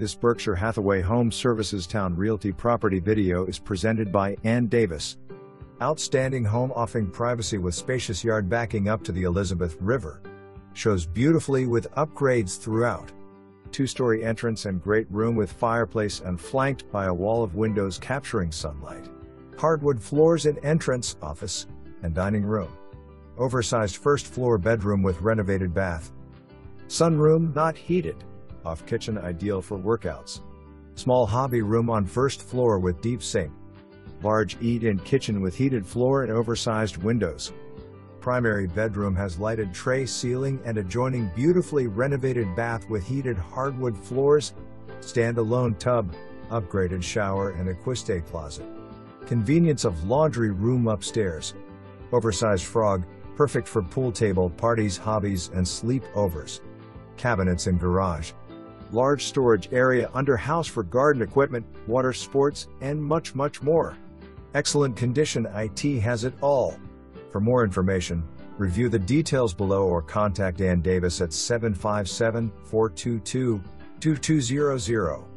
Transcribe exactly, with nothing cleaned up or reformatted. This Berkshire Hathaway Home Services Towne Realty property video is presented by Ann Davis. Outstanding home offering privacy with spacious yard backing up to the Elizabeth River. Shows beautifully with upgrades throughout. Two-story entrance and great room with fireplace and flanked by a wall of windows capturing sunlight. Hardwood floors in entrance, office, and dining room. Oversized first floor bedroom with renovated bath. Sunroom not heated. Off kitchen ideal for workouts. Small hobby room on first floor with deep sink. Large eat-in kitchen with heated floor and oversized windows. Primary bedroom has lighted tray ceiling and adjoining beautifully renovated bath with heated hardwood floors, standalone tub, upgraded shower and acquiste closet. Convenience of laundry room upstairs. Oversized frog, perfect for pool table parties, hobbies and sleepovers. Cabinets in garage. Large storage area under house for garden equipment, water sports and much much more. Excellent condition. It has it all. For more information, review the details below or contact Ann Davis at seven five seven, four two two, two two zero zero.